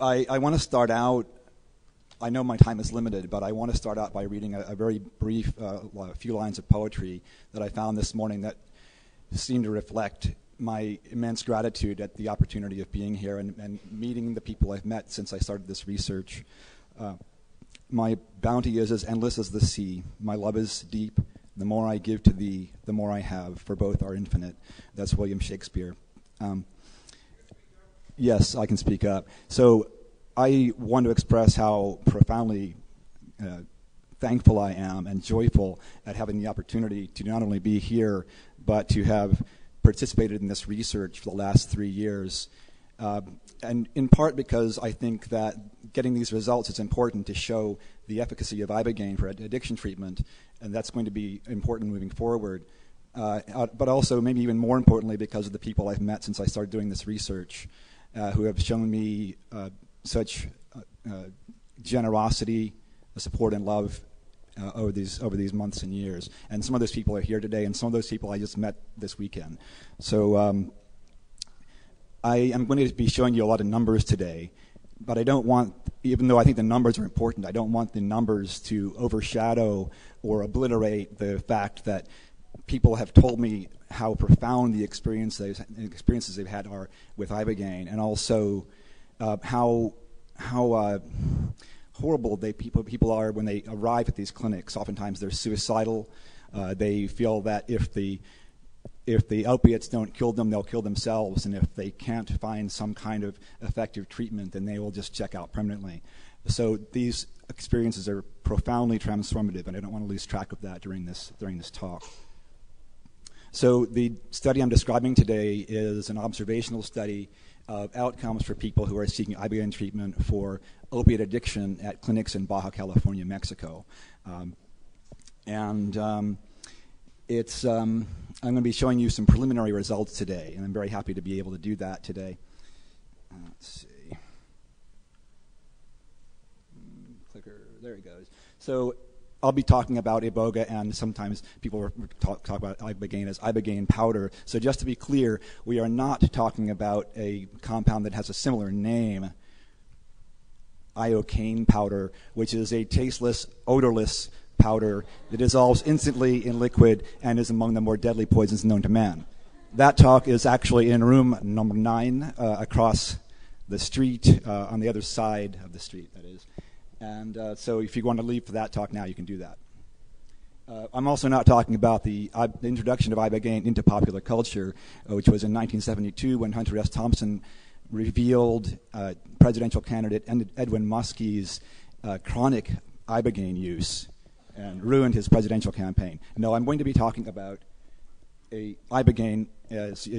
I want to start out, I know my time is limited, but I want to start out by reading a very brief few lines of poetry that I found this morning that seemed to reflect my immense gratitude at the opportunity of being here and meeting the people I've met since I started this research. My bounty is as endless as the sea. My love is deep. The more I give to thee, the more I have, for both are infinite. That's William Shakespeare. Yes, I can speak up. So I want to express how profoundly thankful I am and joyful at having the opportunity to not only be here, but to have participated in this research for the last 3 years. And in part because I think that getting these results is important to show the efficacy of Ibogaine for addiction treatment, and that's going to be important moving forward. But also, maybe even more importantly, because of the people I've met since I started doing this research, who have shown me such generosity, support, and love over these months and years. And some of those people are here today, and some of those people I just met this weekend. So I am going to be showing you a lot of numbers today, but I don't want, even though I think the numbers are important, I don't want the numbers to overshadow or obliterate the fact that people have told me how profound the experiences they've had are with Ibogaine, and also how horrible people are when they arrive at these clinics. Oftentimes they're suicidal. They feel that if the opiates don't kill them, they'll kill themselves, and if they can't find some kind of effective treatment, then they will just check out permanently. So these experiences are profoundly transformative, and I don't want to lose track of that during this talk. So the study I'm describing today is an observational study of outcomes for people who are seeking Ibogaine treatment for opiate addiction at clinics in Baja California, Mexico. I'm going to be showing you some preliminary results today, and I'm very happy to be able to do that today. Let's see. Clicker, there it goes. So I'll be talking about Iboga, and sometimes people talk about Ibogaine as Ibogaine powder. So just to be clear, we are not talking about a compound that has a similar name, iocaine powder, which is a tasteless, odorless powder that dissolves instantly in liquid and is among the more deadly poisons known to man. That talk is actually in room number 9 across the street, on the other side of the street, that is. And so if you want to leave for that talk now, you can do that. I'm also not talking about the introduction of Ibogaine into popular culture, which was in 1972 when Hunter S. Thompson revealed presidential candidate Edwin Muskie's chronic Ibogaine use and ruined his presidential campaign. No, I'm going to be talking about Ibogaine as it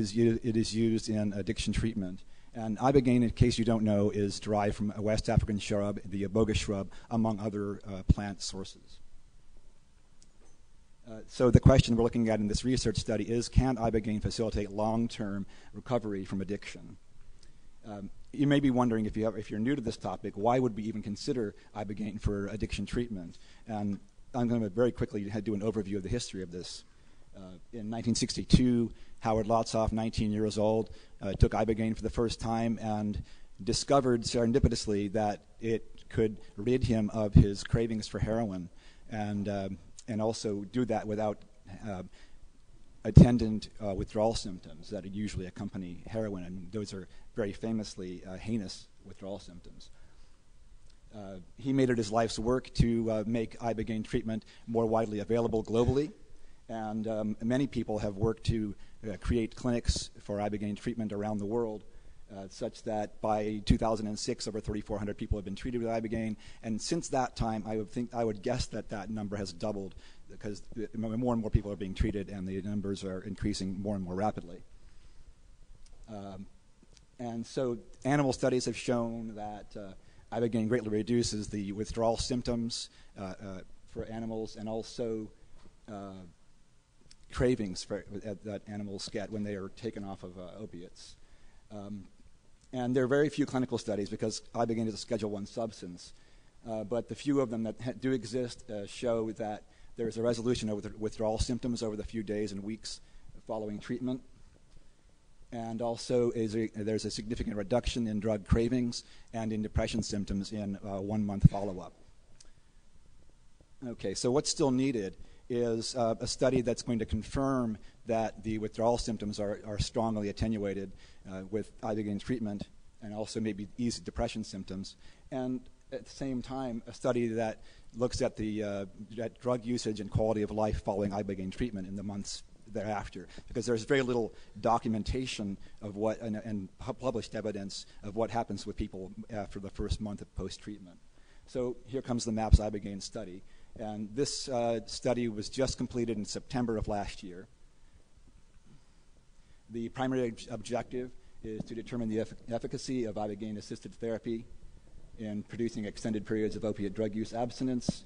is used in addiction treatment. And Ibogaine, in case you don't know, is derived from a West African shrub, the iboga shrub, among other plant sources. So the question we're looking at in this research study is, can Ibogaine facilitate long-term recovery from addiction? You may be wondering, if you're new to this topic, why would we even consider Ibogaine for addiction treatment? And I'm going to very quickly do an overview of the history of this. In 1962, Howard Lotsoff, 19 years old, took Ibogaine for the first time and discovered serendipitously that it could rid him of his cravings for heroin, and also do that without attendant withdrawal symptoms that usually accompany heroin, and those are very famously heinous withdrawal symptoms. He made it his life's work to make Ibogaine treatment more widely available globally. And many people have worked to create clinics for Ibogaine treatment around the world, such that by 2006, over 3,400 people have been treated with Ibogaine. And since that time, I would guess that number has doubled, because more and more people are being treated, and the numbers are increasing more and more rapidly. And so, animal studies have shown that Ibogaine greatly reduces the withdrawal symptoms for animals, and also cravings that animals get when they are taken off of opiates. And there are very few clinical studies because Ibogaine is a Schedule I substance, but the few of them that do exist show that there is a resolution of withdrawal symptoms over the few days and weeks following treatment. and also there's a significant reduction in drug cravings and in depression symptoms in 1 month follow-up. Okay, so what's still needed is a study that's going to confirm that the withdrawal symptoms are strongly attenuated with ibogaine treatment, and also maybe ease of depression symptoms. And at the same time, a study that looks at the at drug usage and quality of life following ibogaine treatment in the months thereafter, because there's very little documentation of what and published evidence of what happens with people after the first month of post-treatment. So here comes the MAPS ibogaine study. And this study was just completed in September of last year. The primary objective is to determine the efficacy of ibogaine-assisted therapy in producing extended periods of opiate drug use abstinence,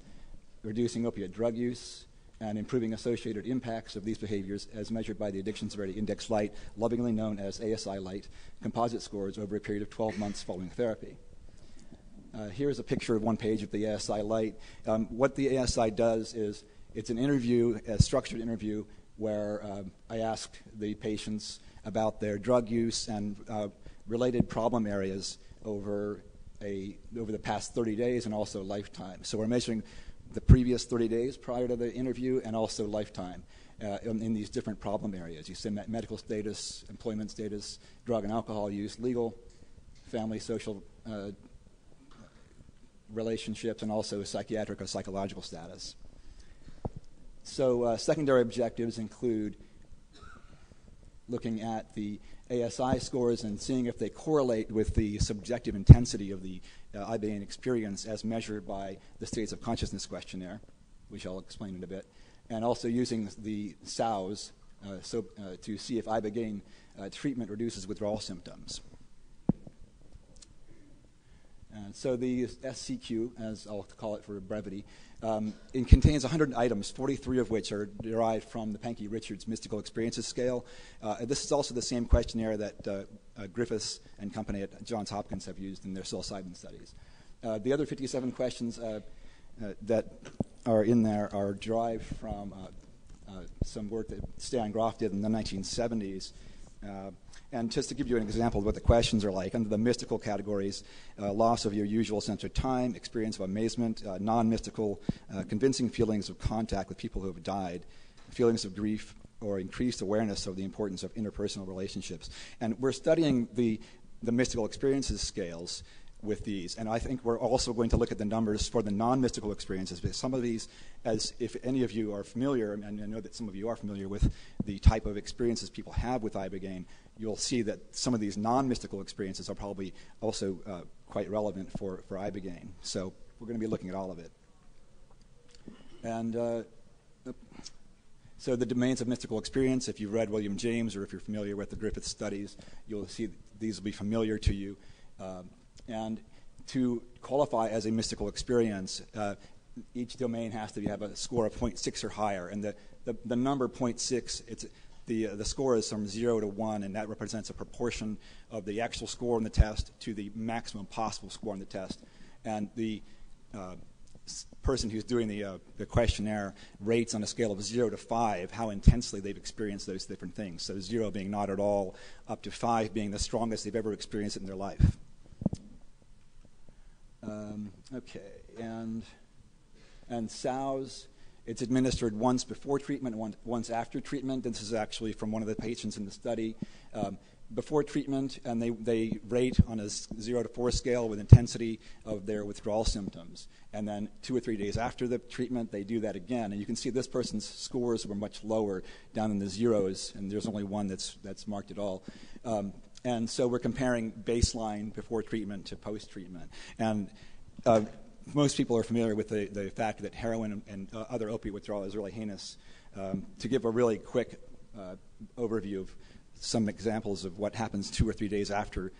reducing opiate drug use, and improving associated impacts of these behaviors as measured by the Addiction Severity Index Light, lovingly known as ASI Light, composite scores over a period of 12 months following therapy. Here's a picture of one page of the ASI Light. What the ASI does is it's an interview, a structured interview, where I asked the patients about their drug use and related problem areas over the past 30 days and also lifetime. So we're measuring the previous 30 days prior to the interview and also lifetime in these different problem areas. You see medical status, employment status, drug and alcohol use, legal, family, social relationships, and also psychiatric or psychological status. So secondary objectives include looking at the ASI scores and seeing if they correlate with the subjective intensity of the ibogaine experience as measured by the States of Consciousness Questionnaire, which I'll explain in a bit, and also using the SOWs to see if ibogaine treatment reduces withdrawal symptoms. So the SCQ, as I'll call it for brevity, it contains 100 items, 43 of which are derived from the Pahnke-Richards Mystical Experiences Scale. This is also the same questionnaire that Griffiths and company at Johns Hopkins have used in their psilocybin studies. The other 57 questions that are in there are derived from some work that Stan Grof did in the 1970s. And just to give you an example of what the questions are like, under the mystical categories, loss of your usual sense of time, experience of amazement, non-mystical, convincing feelings of contact with people who have died, feelings of grief, or increased awareness of the importance of interpersonal relationships. And we're studying the mystical experiences scales with these, and I think we're also going to look at the numbers for the non-mystical experiences, because some of these, as if any of you are familiar, and I know that some of you are familiar with the type of experiences people have with ibogaine, you'll see that some of these non-mystical experiences are probably also quite relevant for ibogaine. So we're going to be looking at all of it. And so the domains of mystical experience, if you've read William James or if you're familiar with the Griffiths studies, you'll see these will be familiar to you. And to qualify as a mystical experience, each domain has to have a score of 0.6 or higher. And the number 0.6, it's, the score is from 0 to 1, and that represents a proportion of the actual score on the test to the maximum possible score on the test. And the person who's doing the questionnaire rates on a scale of 0 to 5 how intensely they've experienced those different things. So 0 being not at all, up to 5 being the strongest they've ever experienced in their life. Okay, and SOWs, it's administered once before treatment, once after treatment. This is actually from one of the patients in the study. Before treatment, and they rate on a 0 to 4 scale with intensity of their withdrawal symptoms. And then 2 or 3 days after the treatment, they do that again. And you can see this person's scores were much lower, down in the zeros, and there's only one that's marked at all. And so we're comparing baseline before treatment to post-treatment. And most people are familiar with the fact that heroin and other opiate withdrawal is really heinous. To give a really quick overview of some examples of what happens 2 or 3 days after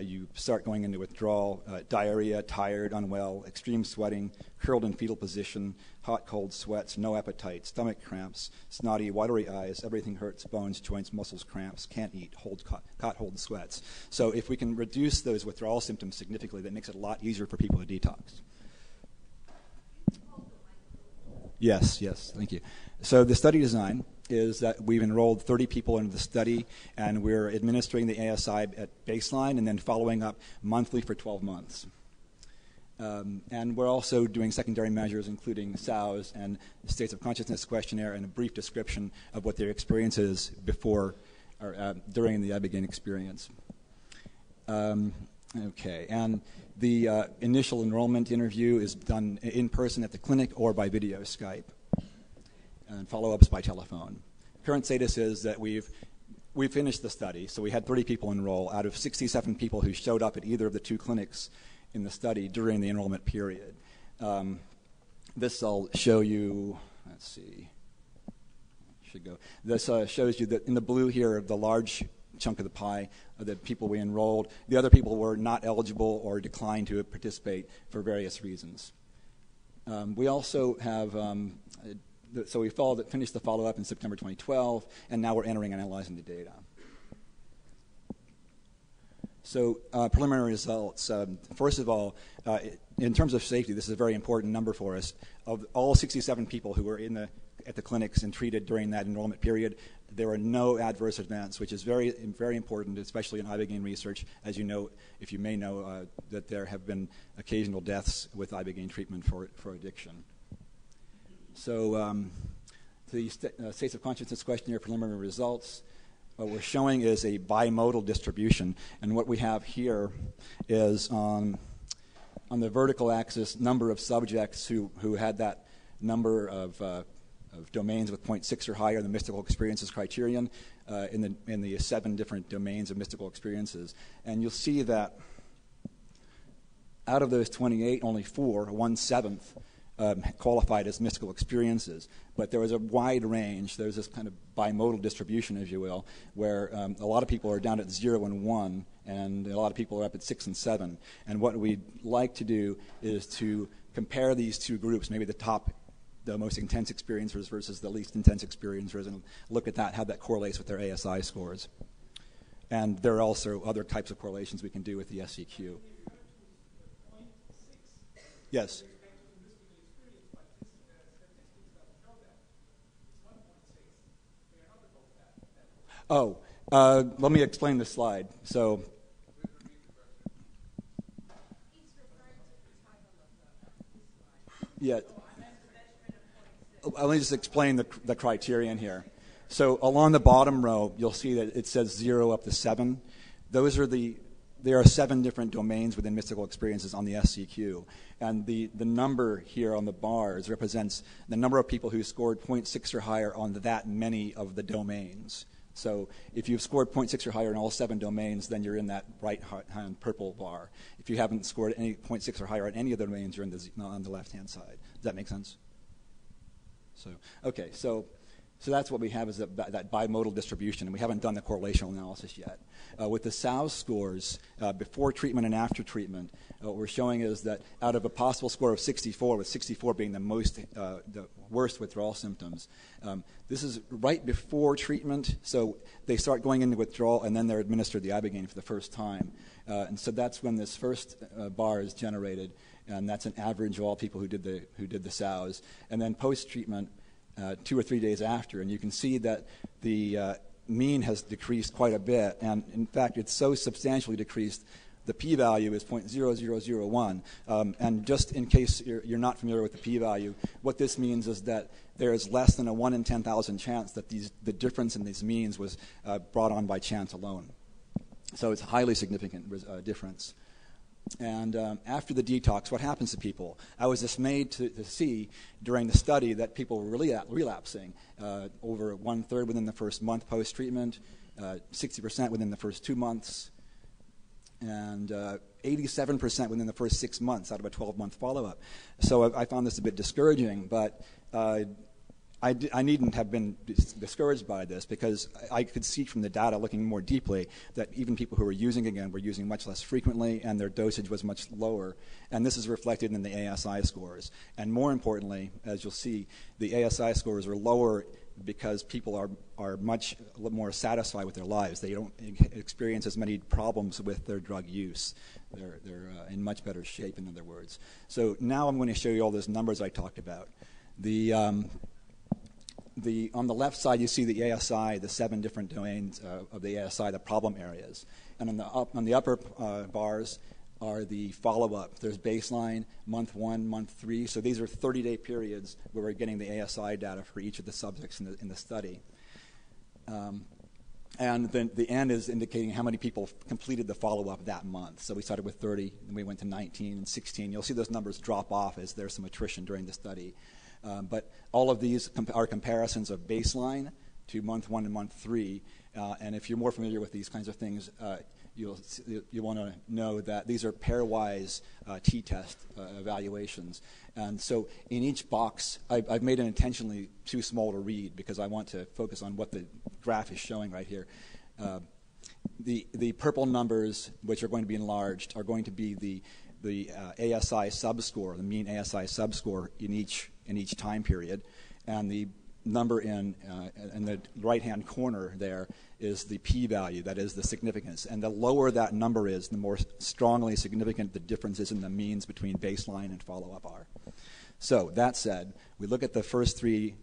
you start going into withdrawal, diarrhea, tired, unwell, extreme sweating, curled in fetal position, hot, cold sweats, no appetite, stomach cramps, snotty, watery eyes, everything hurts, bones, joints, muscles, cramps, can't eat, hot, cold sweats. So if we can reduce those withdrawal symptoms significantly, that makes it a lot easier for people to detox. Yes, yes, thank you. So the study design, is that we've enrolled 30 people into the study, and we're administering the ASI at baseline and then following up monthly for 12 months. And we're also doing secondary measures, including SOWs and States of Consciousness Questionnaire and a brief description of what their experience is before or during the Ibogaine experience. Okay, and the initial enrollment interview is done in person at the clinic or by video Skype, and follow-ups by telephone. Current status is that we've finished the study, so we had 30 people enroll out of 67 people who showed up at either of the two clinics in the study during the enrollment period. This I'll show you, let's see, should go. This shows you that in the blue here, the large chunk of the pie of the people we enrolled. The other people were not eligible or declined to participate for various reasons. We also have, so we finished the follow-up in September 2012, and now we're entering and analyzing the data. So preliminary results. First of all, in terms of safety, this is a very important number for us. Of all 67 people who were at the clinics and treated during that enrollment period, there were no adverse events, which is very, very important, especially in Ibogaine research. As you know, if you may know, that there have been occasional deaths with Ibogaine treatment for addiction. So the States of Consciousness Questionnaire preliminary results. What we're showing is a bimodal distribution, and what we have here is on the vertical axis number of subjects who had that number of domains with 0.6 or higher in the mystical experiences criterion in the 7 different domains of mystical experiences, and you'll see that out of those 28, only 4, 1/7. Qualified as mystical experiences, but there was a wide range. There's this kind of bimodal distribution, if you will, where a lot of people are down at 0 and 1, and a lot of people are up at 6 and 7. And what we'd like to do is to compare these two groups, maybe the most intense experiencers versus the least intense experiencers, and look at that, how that correlates with their ASI scores. And there are also other types of correlations we can do with the SEQ. Yes. Oh, let me explain this slide. So, yeah, let me just explain the criterion here. So, along the bottom row, you'll see that it says 0 up to 7. Those are there are 7 different domains within mystical experiences on the SCQ, and the number here on the bars represents the number of people who scored 0.6 or higher on that many of the domains. So if you've scored 0.6 or higher in all 7 domains, then you're in that right-hand purple bar. If you haven't scored any 0.6 or higher in any of the domains, you're on the left-hand side. Does that make sense? So okay, so that's what we have is that bimodal distribution, and we haven't done the correlational analysis yet. With the SOW scores, before treatment and after treatment, what we're showing is that out of a possible score of 64, with 64 being the worst withdrawal symptoms, this is right before treatment, so they start going into withdrawal, and then they're administered the Ibogaine for the first time. And so that's when this first bar is generated, and that's an average of all people who did the SOWs. And then post-treatment, 2 or 3 days after, and you can see that the mean has decreased quite a bit, and in fact it's so substantially decreased the p-value is 0.0001, and just in case you're not familiar with the p-value, what this means is that there is less than a 1 in 10,000 chance that the difference in these means was brought on by chance alone. So it's a highly significant difference. And after the detox, what happens to people? I was dismayed to see during the study that people were really relapsing, over 1/3 within the first month post-treatment, 60% within the first 2 months, and 87% within the first 6 months out of a 12-month follow-up. So I found this a bit discouraging, but I needn't have been discouraged by this, because I could see from the data, looking more deeply, that even people who were using again were using much less frequently, and their dosage was much lower. And this is reflected in the ASI scores. And more importantly, as you'll see, the ASI scores are lower because people are much more satisfied with their lives. They don't experience as many problems with their drug use. They're in much better shape, in other words. So now I'm going to show you all those numbers I talked about. on the left side, you see the ASI, the 7 different domains of the ASI, the problem areas. And on the upper bars are the follow-up. There's baseline, month 1, month 3. So these are 30-day periods where we're getting the ASI data for each of the subjects in the study. And then the N is indicating how many people completed the follow-up that month. So we started with 30, and we went to 19 and 16. You'll see those numbers drop off as there's some attrition during the study. But all of these are comparisons of baseline to month 1 and month 3. And if you're more familiar with these kinds of things, you want to know that these are pairwise t-test evaluations. And so in each box, I've made it intentionally too small to read because I want to focus on what the graph is showing right here. The purple numbers, which are going to be enlarged, are going to be the ASI subscore, the mean ASI subscore in each time period. And the number in the right-hand corner there is the p-value, that is the significance. And the lower that number is, the more strongly significant the differences in the means between baseline and follow-up are. So that said, we look at the first 3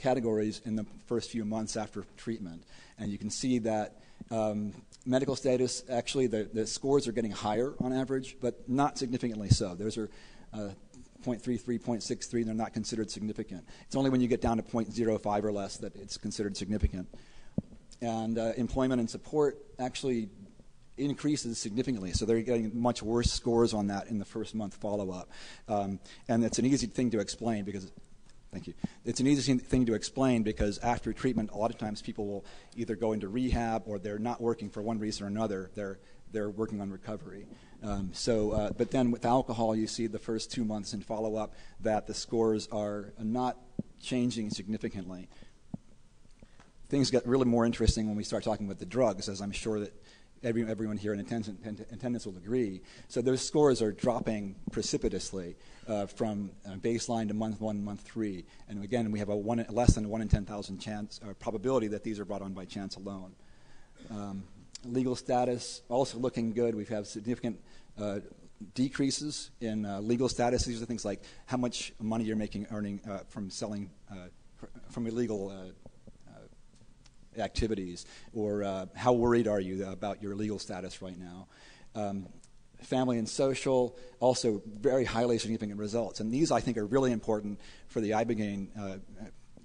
categories in the first few months after treatment. And you can see that medical status, actually, the scores are getting higher on average, but not significantly so. Those are 0.33, 0.63, they're not considered significant. It's only when you get down to 0.05 or less that it's considered significant. And employment and support actually increases significantly, so they're getting much worse scores on that in the first month follow-up. And it's an easy thing to explain because, thank you, it's an easy thing to explain because after treatment, a lot of times people will either go into rehab or they're not working for one reason or another. They're working on recovery. But then with alcohol, you see the first 2 months in follow-up that the scores are not changing significantly. Things get really more interesting when we start talking about the drugs, as I'm sure that everyone here in attendance will agree. So those scores are dropping precipitously from baseline to month 1, month 3. And again, we have a less than 1 in 10,000 chance probability that these are brought on by chance alone. Legal status also looking good. We have significant decreases in legal status. These are things like how much money you're making earning from selling from illegal activities, or how worried are you about your legal status right now. Family and social, also very highly significant results. And these, I think, are really important for the Ibogaine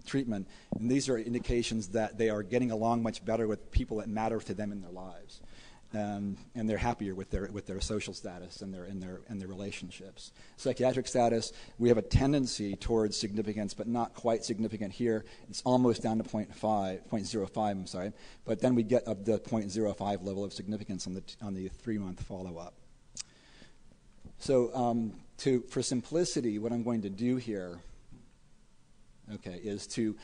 treatment, and these are indications that they are getting along much better with people that matter to them in their lives, and they're happier with their social status and their relationships. Psychiatric status, we have a tendency towards significance, but not quite significant here. It's almost down to 0.05. I'm sorry, but then we get up the 0.05 level of significance on the 3-month follow-up. So for simplicity, what I'm going to do here, okay, is to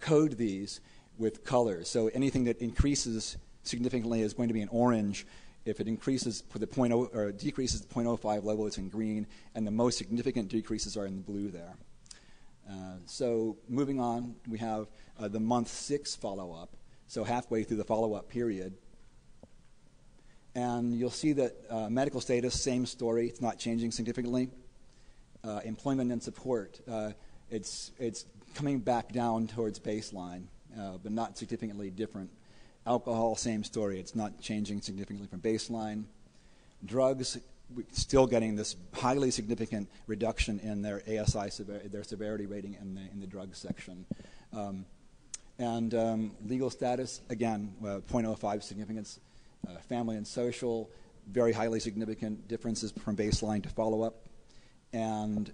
code these with colors. So anything that increases significantly is going to be in orange. If it increases for the decreases the 0.05 level, it's in green, and the most significant decreases are in the blue there. So moving on, we have the month 6 follow-up, so halfway through the follow-up period. And you'll see that medical status, same story, it's not changing significantly. Employment and support, it's coming back down towards baseline, but not significantly different. Alcohol, same story. It's not changing significantly from baseline. Drugs, we're still getting this highly significant reduction in their ASI, their severity rating in the drug section. Legal status, again, 0.05 significance. Family and social, very highly significant differences from baseline to follow-up. And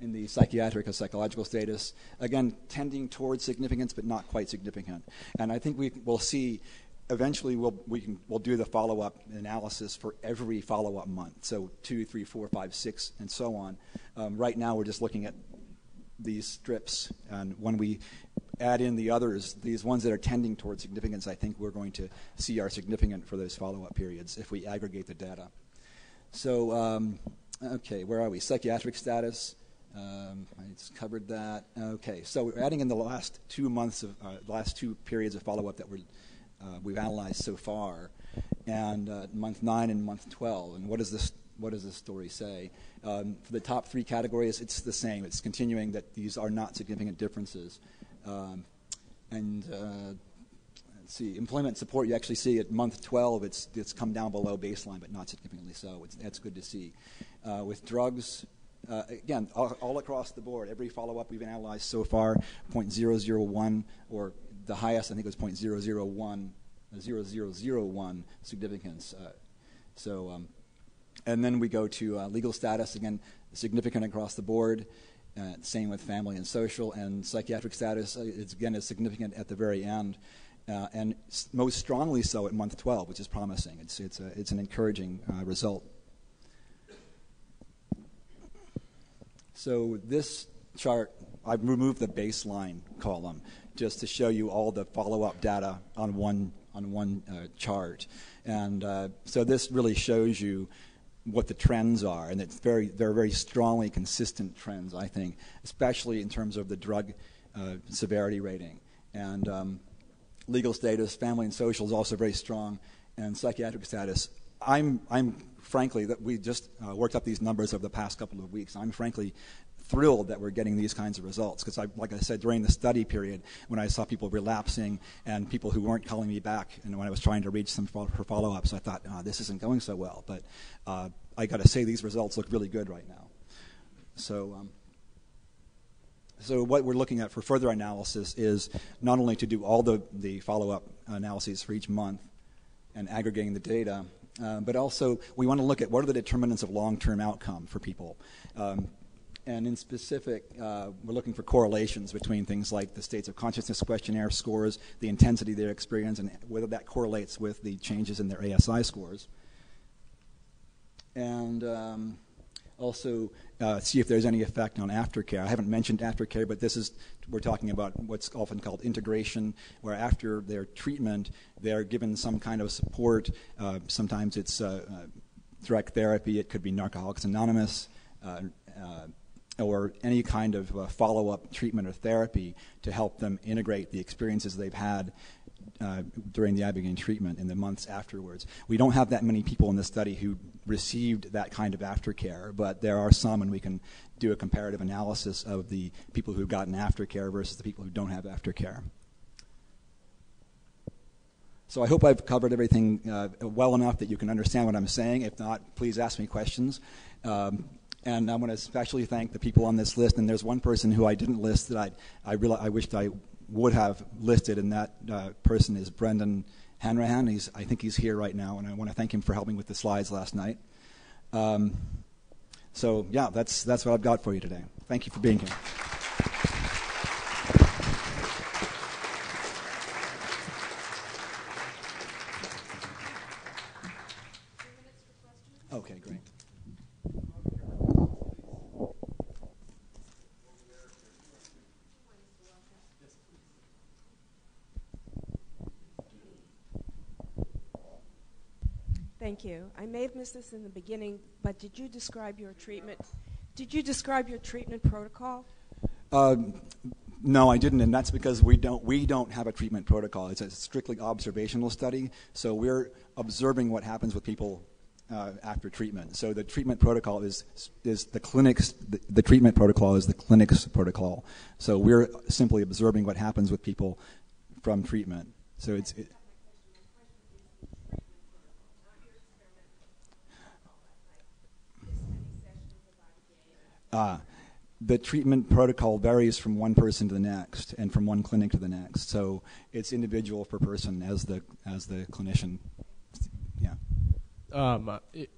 in the psychiatric or psychological status, again, tending towards significance but not quite significant. And I think we will see, eventually we'll do the follow-up analysis for every follow-up month, so 2, 3, 4, 5, 6, and so on. Right now we're just looking at these strips, and when we add in the others, these ones that are tending towards significance, I think we're going to see are significant for those follow-up periods if we aggregate the data. So, okay, where are we? Psychiatric status. I just covered that. Okay, so we're adding in the last 2 months of last 2 periods of follow-up that we've analyzed so far, and month 9 and month 12. And what does this? what does this story say? For the top three categories, it's the same. It's continuing that these are not significant differences. Let's see, employment support, you actually see at month 12, it's come down below baseline, but not significantly so. That's good to see. With drugs, again, all across the board, every follow-up we've analyzed so far, 0.001, or the highest, I think it was 0.0001 significance. And then we go to legal status, again, significant across the board. Same with family and social, and psychiatric status, is significant at the very end, and most strongly so at month 12, which is promising. It's an encouraging result. So this chart, I've removed the baseline column just to show you all the follow-up data on one chart. And so this really shows you what the trends are, and they're very strongly consistent trends, I think, especially in terms of the drug severity rating. And legal status, family and social is also very strong, and psychiatric status. We just worked up these numbers over the past couple of weeks. I'm frankly thrilled that we're getting these kinds of results, because like I said, during the study period, when I saw people relapsing and people who weren't calling me back, and when I was trying to reach some for follow-ups, I thought, oh, this isn't going so well. But I got to say, these results look really good right now. So, so what we're looking at for further analysis is not only to do all the follow-up analyses for each month and aggregating the data, but also we want to look at what are the determinants of long-term outcome for people. And in specific, we're looking for correlations between things like the States of Consciousness Questionnaire scores, the intensity of their experience, and whether that correlates with the changes in their ASI scores. And also see if there's any effect on aftercare. I haven't mentioned aftercare, but we're talking about what's often called integration, where after their treatment, they're given some kind of support. Sometimes it's direct therapy. It could be Narcoholics Anonymous, or any kind of follow-up treatment or therapy to help them integrate the experiences they've had during the Ibogaine treatment in the months afterwards. We don't have that many people in the study who received that kind of aftercare, but there are some, and we can do a comparative analysis of the people who've gotten aftercare versus the people who don't have aftercare. So I hope I've covered everything well enough that you can understand what I'm saying. If not, please ask me questions. And I want to especially thank the people on this list. And there's one person who I didn't list that I wished I would have listed, and that person is Brendan Hanrahan. I think he's here right now, and I want to thank him for helping with the slides last night. So yeah, that's what I've got for you today. Thank you for being here. Okay, great. Thank you. I may have missed this in the beginning, but did you describe your treatment? Did you describe your treatment protocol? No, I didn't, and that's because we don't have a treatment protocol. It's a strictly observational study, so we're observing what happens with people after treatment. So the treatment protocol is the clinic's. The treatment protocol is the clinic's protocol. So we're simply observing what happens with people from treatment. So it's. The treatment protocol varies from one person to the next and from one clinic to the next. So it's individual per person as the clinician. Yeah.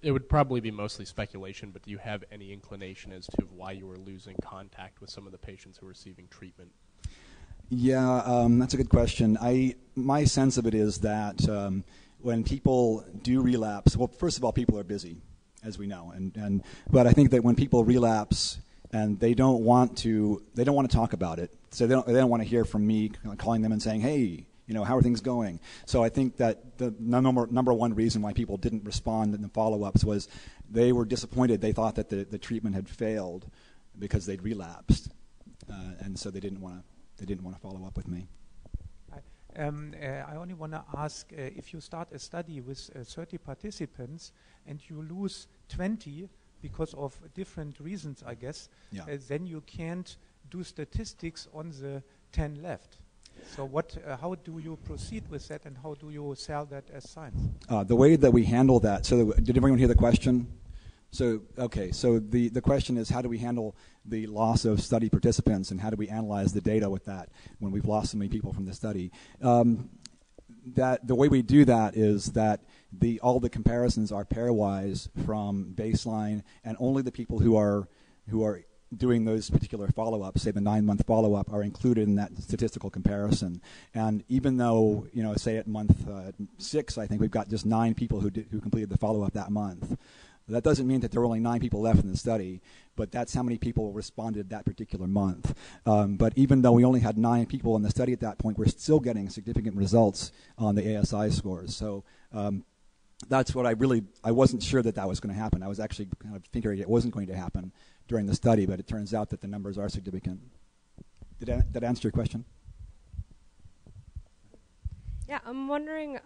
It would probably be mostly speculation, but do you have any inclination as to why you were losing contact with some of the patients who were receiving treatment? Yeah, that's a good question. My sense of it is that when people do relapse, well, first of all, people are busy, as we know, but I think that when people relapse and they don't want to talk about it, so they don't want to hear from me calling them and saying, hey, how are things going? So I think that the number one reason why people didn't respond in the follow-ups was they were disappointed. They thought that the treatment had failed because they'd relapsed, and so they didn't want to follow up with me. I only want to ask, if you start a study with 30 participants and you lose 20 because of different reasons, I guess, then you can't do statistics on the 10 left. So what, how do you proceed with that, and how do you sell that as science? The way that we handle that, so that did everyone hear the question? So, okay, so the question is, how do we handle the loss of study participants, and how do we analyze the data with that when we've lost so many people from the study? The way we do that is that all the comparisons are pairwise from baseline, and only the people who are doing those particular follow-ups, say the 9-month follow-up, are included in that statistical comparison. And even though, you know, say at month 6, I think we've got just 9 people who completed the follow-up that month. That doesn't mean that there were only 9 people left in the study, but that's how many people responded that particular month. But even though we only had 9 people in the study at that point, we're still getting significant results on the ASI scores. So that's what I wasn't sure that was going to happen. I was actually kind of thinking it wasn't going to happen during the study, but it turns out that the numbers are significant. Did that answer your question? Yeah, I'm wondering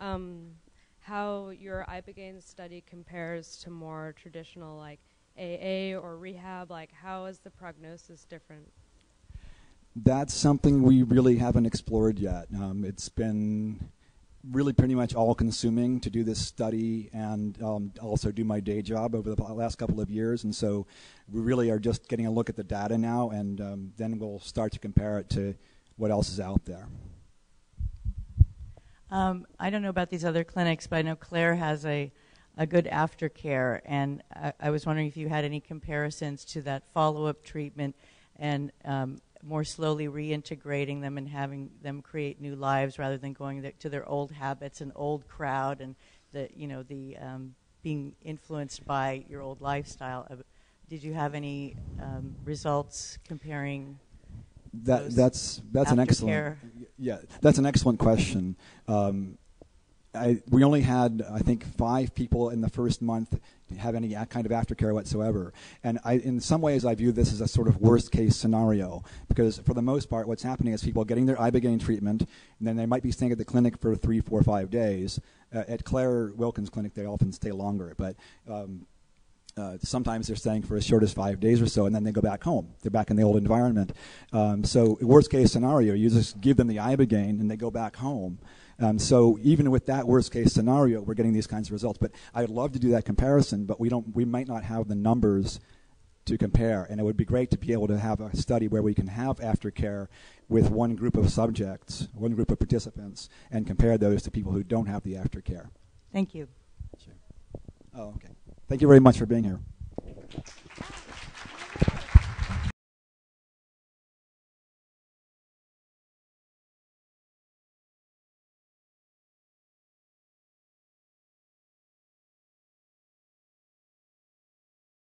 how your Ibogaine study compares to more traditional, like AA or rehab. Like, how is the prognosis different? That's something we really haven't explored yet. It's been really pretty much all-consuming to do this study and also do my day job over the last couple of years, and so we really are just getting a look at the data now, and then we'll start to compare it to what else is out there. I don't know about these other clinics, but I know Claire has a good aftercare, and I was wondering if you had any comparisons to that follow-up treatment and more slowly reintegrating them and having them create new lives rather than going to their old habits and old crowd and the, you know, the being influenced by your old lifestyle. Did you have any results comparing? That's an excellent that's an excellent question. We only had, I think, 5 people in the first month have any kind of aftercare whatsoever. And in some ways, I view this as a sort of worst-case scenario, because for the most part, what's happening is people are getting their Ibogaine treatment, and then they might be staying at the clinic for 3, 4, 5 days. At Claire Wilkins' clinic, they often stay longer, but sometimes they're staying for as short as 5 days or so, and then they go back home. They're back in the old environment. So worst-case scenario, you just give them the Ibogaine, and they go back home. So even with that worst-case scenario, we're getting these kinds of results. But I'd love to do that comparison, but we don't. We might not have the numbers to compare. And it would be great to be able to have a study where we can have aftercare with one group of subjects, one group of participants, and compare those to people who don't have the aftercare. Thank you. Sure. Oh, okay. Thank you very much for being here.